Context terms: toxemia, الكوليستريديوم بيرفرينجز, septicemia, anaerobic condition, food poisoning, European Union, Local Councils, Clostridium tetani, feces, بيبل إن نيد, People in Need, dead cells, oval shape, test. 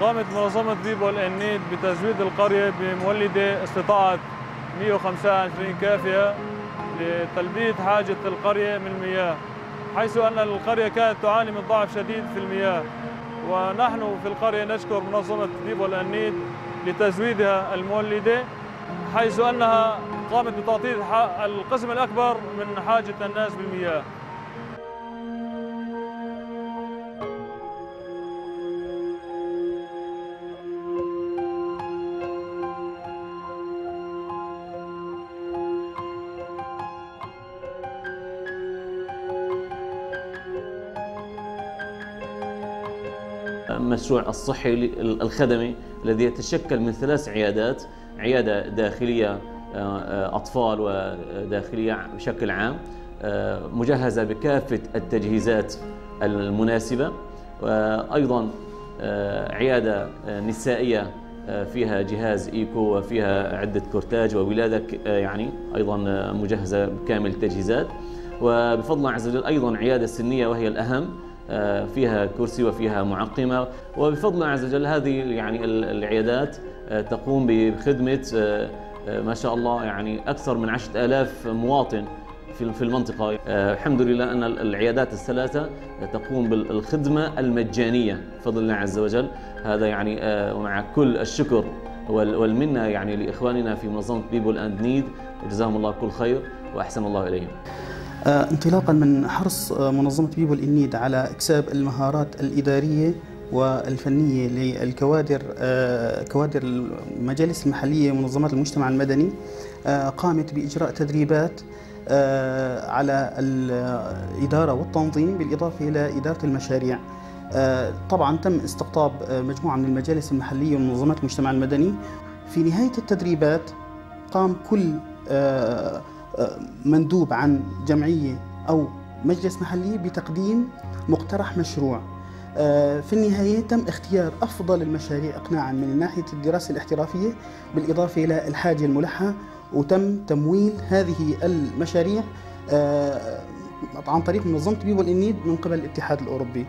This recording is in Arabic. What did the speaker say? قامت منظمة بيبل إن نيد بتزويد القرية بمولدة استطاعت 125 كافية لتلبية حاجة القرية من المياه، حيث أن القرية كانت تعاني من ضعف شديد في المياه. ونحن في القرية نشكر منظمة بيبل إن نيد لتزويدها المولدة، حيث أنها قامت بتعطيل القسم الأكبر من حاجة الناس بالمياه. المشروع الصحي الخدمي الذي يتشكل من ثلاث عيادات، عيادة داخلية أطفال وداخلية بشكل عام مجهزة بكافة التجهيزات المناسبة، وأيضا عيادة نسائية فيها جهاز إيكو وفيها عدة كورتاج وولادة، يعني أيضا مجهزة بكامل التجهيزات، وبفضل الله عز وجل أيضا عيادة سنية وهي الأهم فيها كرسي وفيها معقمة، وبفضل الله عز وجل هذه يعني العيادات تقوم بخدمة ما شاء الله يعني أكثر من 10,000 مواطن في المنطقة. الحمد لله أن العيادات الثلاثة تقوم بالخدمة المجانية بفضل الله عز وجل، هذا يعني ومع كل الشكر والمنة يعني لإخواننا في منظمة بيبل أند نيد، جزاهم الله كل خير وأحسن الله إليهم. انطلاقا من حرص منظمة بيبل إن نيد على إكساب المهارات الإدارية والفنية للكوادر كوادر المجالس المحلية ومنظمات المجتمع المدني، قامت بإجراء تدريبات على الإدارة والتنظيم بالإضافة إلى إدارة المشاريع. طبعا تم استقطاب مجموعة من المجالس المحلية ومنظمات المجتمع المدني. في نهاية التدريبات قام كل مندوب عن جمعية أو مجلس محلي بتقديم مقترح مشروع. في النهاية تم اختيار أفضل المشاريع إقناعا من ناحية الدراسة الاحترافية بالإضافة إلى الحاجة الملحة، وتم تمويل هذه المشاريع عن طريق منظمة بيبل إن نيد من قبل الاتحاد الأوروبي.